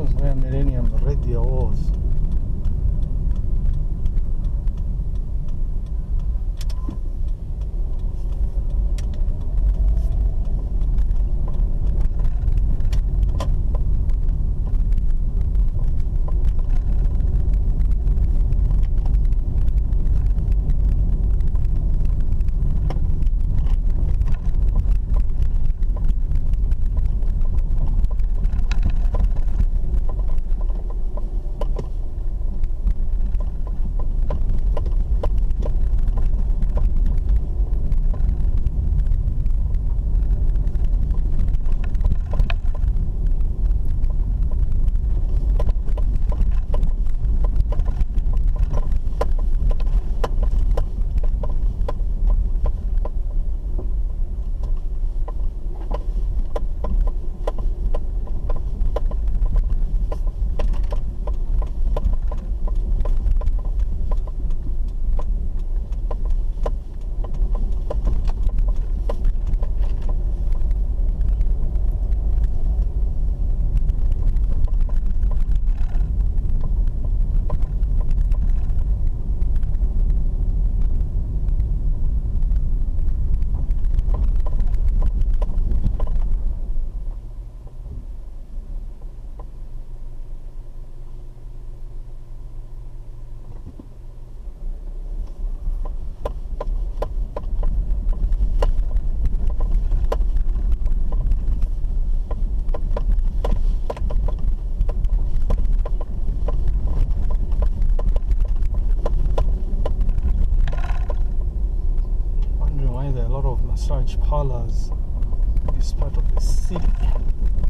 Eso es Red Millennium, Red de Oz. There are a lot of massage parlors in this part of the city.